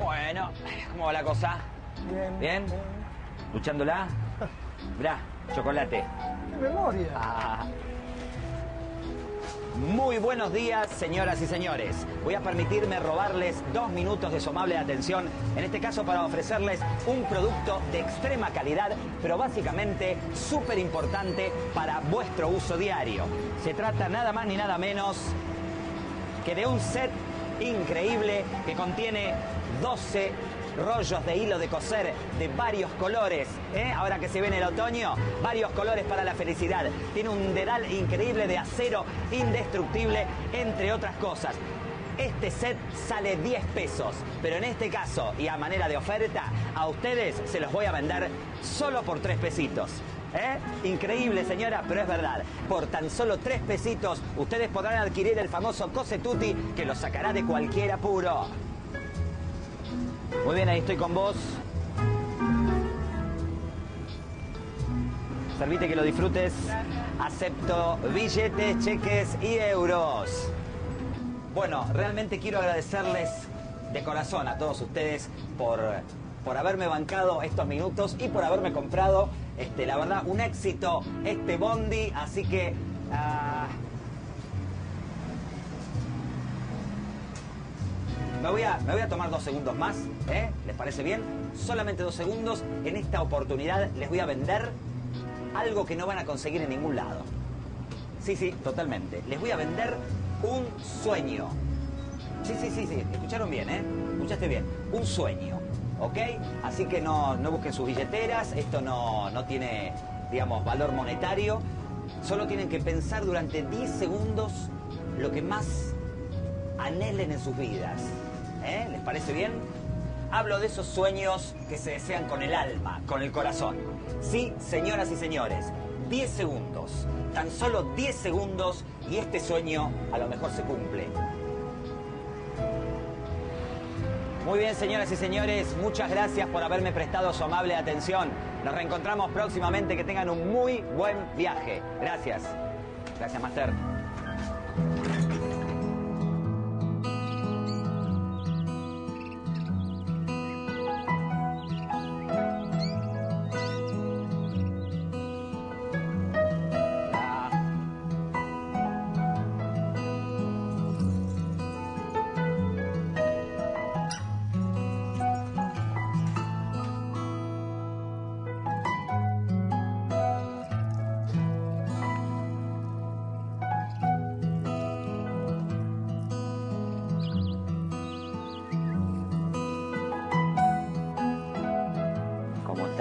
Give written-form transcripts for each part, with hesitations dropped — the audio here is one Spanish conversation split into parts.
Bueno, ¿cómo va la cosa? Bien. ¿Bien? Bien. ¿Luchándola? Mirá, chocolate. ¡Qué memoria! Ah. Muy buenos días, señoras y señores. Voy a permitirme robarles 2 minutos de su amable atención, en este caso para ofrecerles un producto de extrema calidad, pero básicamente súper importante para vuestro uso diario. Se trata nada más ni nada menos que de un set increíble que contiene 12 rollos de hilo de coser de varios colores, ahora que se viene el otoño, varios colores para la felicidad. Tiene un dedal increíble de acero indestructible, entre otras cosas. Este set sale 10 pesos, pero en este caso y a manera de oferta, a ustedes se los voy a vender solo por 3 pesitos. Increíble, señora, pero es verdad. Por tan solo 3 pesitos, ustedes podrán adquirir el famoso Cosetuti que los sacará de cualquier apuro. Muy bien, ahí estoy con vos. Servite que lo disfrutes. Acepto billetes, cheques y euros. Bueno, realmente quiero agradecerles de corazón a todos ustedes por haberme bancado estos minutos y por haberme comprado, la verdad, un éxito, este bondi. Así que... Me voy a tomar 2 segundos más, ¿Les parece bien? Solamente 2 segundos. En esta oportunidad les voy a vender algo que no van a conseguir en ningún lado. Sí, sí, totalmente. Les voy a vender un sueño. Sí, sí, sí, sí. Escucharon bien, Escuchaste bien. Un sueño, ¿ok? Así que no busquen sus billeteras. Esto no tiene, digamos, valor monetario. Solo tienen que pensar durante 10 segundos lo que más anhelen en sus vidas. ¿Les parece bien? Hablo de esos sueños que se desean con el alma, con el corazón. Sí, señoras y señores, 10 segundos, tan solo 10 segundos y este sueño a lo mejor se cumple. Muy bien, señoras y señores, muchas gracias por haberme prestado su amable atención. Nos reencontramos próximamente, que tengan un muy buen viaje. Gracias. Gracias, Master.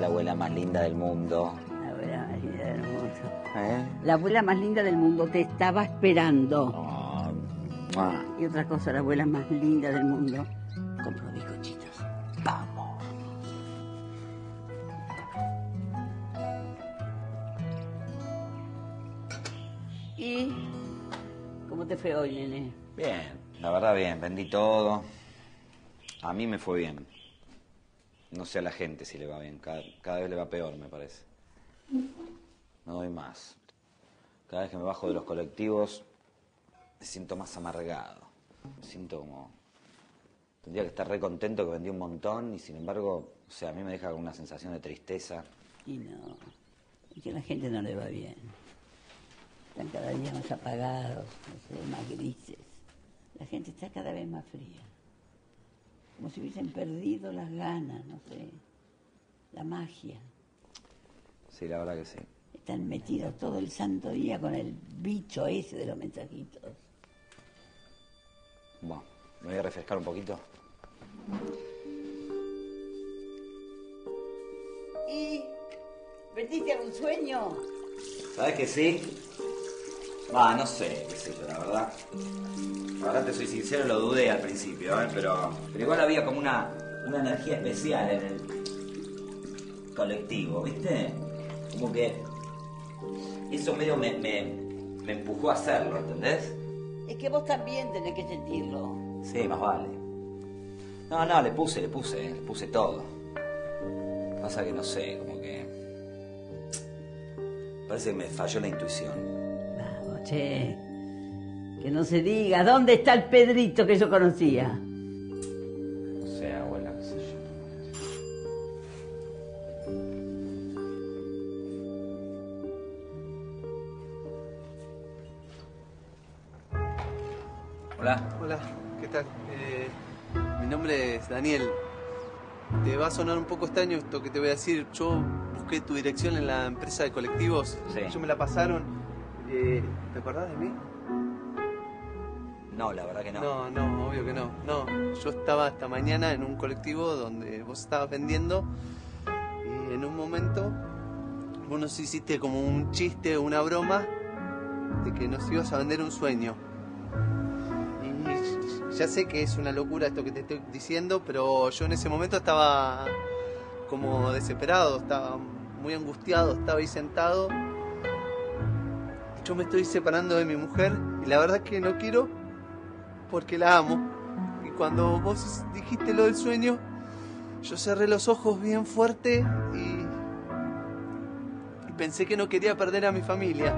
La abuela más linda del mundo. La abuela más linda del mundo. La abuela más linda del mundo te estaba esperando. Oh, y otra cosa, la abuela más linda del mundo compró bizcochitos. Vamos. ¿Y cómo te fue hoy, nene? Bien, la verdad bien. Vendí todo. A mí me fue bien. No sé a la gente si le va bien, cada vez le va peor, me parece. No doy más. Cada vez que me bajo de los colectivos me siento más amargado. Me siento como... Tendría que estar re contento que vendí un montón y sin embargo, o sea, a mí me deja con una sensación de tristeza. Y no, es que a la gente no le va bien. Están cada día más apagados, más grises. La gente está cada vez más fría. Como si hubiesen perdido las ganas, no sé, la magia. Sí, la verdad que sí. Están metidos todo el santo día con el bicho ese de los mensajitos. Bueno, me voy a refrescar un poquito. ¿Y? ¿Vendiste algún sueño? ¿Sabes que sí? Va, no sé, qué sé yo, la verdad. La verdad, te soy sincero, lo dudé al principio, pero igual había como una energía especial en el colectivo, ¿viste? Como que eso medio me empujó a hacerlo, ¿entendés? Es que vos también tenés que sentirlo. Sí, más vale. No, le puse todo. Pasa que no sé, como que... Parece que me falló la intuición. Vamos, che. Que no se diga, ¿dónde está el Pedrito que yo conocía? No sé, abuela, qué sé yo. Hola. Hola, ¿qué tal? Mi nombre es Daniel. Te va a sonar un poco extraño esto que te voy a decir. Yo busqué tu dirección en la empresa de colectivos. Sí. Ellos me la pasaron. ¿Te acordás de mí? No, la verdad que no. No, obvio que no. No, yo estaba esta mañana en un colectivo donde vos estabas vendiendo y en un momento vos nos hiciste como un chiste, una broma de que nos ibas a vender un sueño. Ya sé que es una locura esto que te estoy diciendo, pero yo en ese momento estaba como desesperado, estaba muy angustiado, estaba ahí sentado. Yo me estoy separando de mi mujer y la verdad es que no quiero porque la amo. Y cuando vos dijiste lo del sueño, yo cerré los ojos bien fuerte y pensé que no quería perder a mi familia.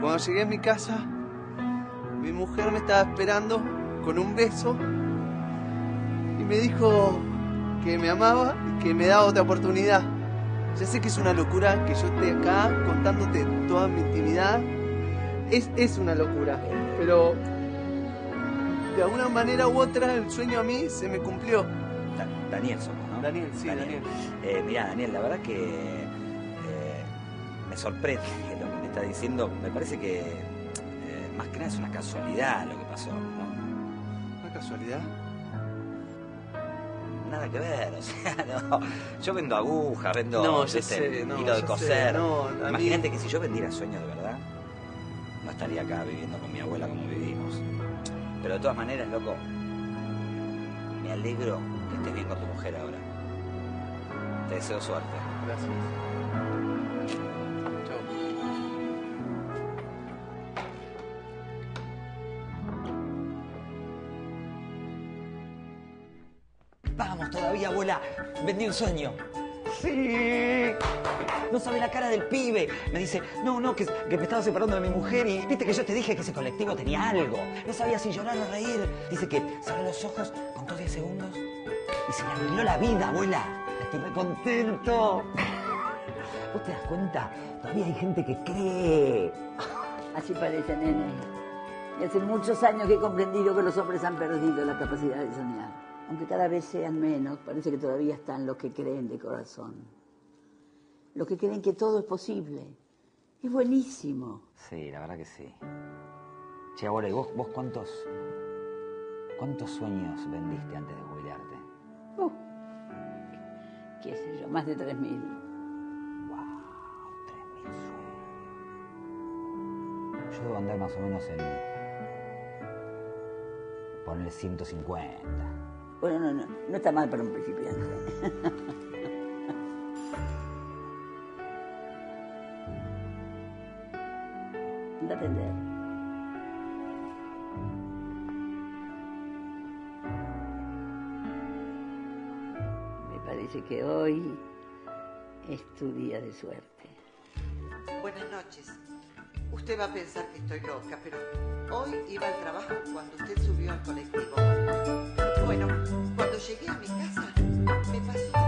Cuando llegué a mi casa, mi mujer me estaba esperando con un beso y me dijo que me amaba y que me daba otra oportunidad. Ya sé que es una locura que yo esté acá contándote toda mi intimidad. Es una locura, pero de alguna manera u otra el sueño a mí se me cumplió. Daniel somos, ¿no? Daniel, sí, Daniel. Mirá, Daniel, la verdad que me sorprende lo que me está diciendo. Me parece que... más que nada es una casualidad lo que pasó, ¿no? ¿Una casualidad? Nada que ver, o sea, no. Yo vendo agujas, vendo hilo de coser. No, imagínate que si yo vendiera sueños de verdad, no estaría acá viviendo con mi abuela como vivimos. Pero de todas maneras, loco, me alegro que estés bien con tu mujer ahora. Te deseo suerte. Gracias. Vamos todavía, abuela. Vendí un sueño. Sí. No sabe la cara del pibe. Me dice, que me estaba separando de mi mujer y viste que yo te dije que ese colectivo tenía algo. No sabía si llorar o reír. Dice que cerró los ojos, contó 10 segundos y se le arregló la vida, abuela. Estoy re contento. ¿Vos te das cuenta? Todavía hay gente que cree. Así parece, nene. Y hace muchos años que he comprendido que los hombres han perdido la capacidad de soñar. Aunque cada vez sean menos, parece que todavía están los que creen de corazón. Los que creen que todo es posible. Es buenísimo. Sí, la verdad que sí. Che, abuela, ¿y vos cuántos sueños vendiste antes de jubilarte? Qué sé yo, más de 3000. ¡Wow! 3000 sueños. Yo debo andar más o menos en... Ponle 150. Bueno, no está mal para un principiante. Anda a atender. Me parece que hoy es tu día de suerte. Buenas noches. Usted va a pensar que estoy loca, pero hoy iba al trabajo cuando usted subió al colectivo. Bueno, cuando llegué a mi casa, me pasó...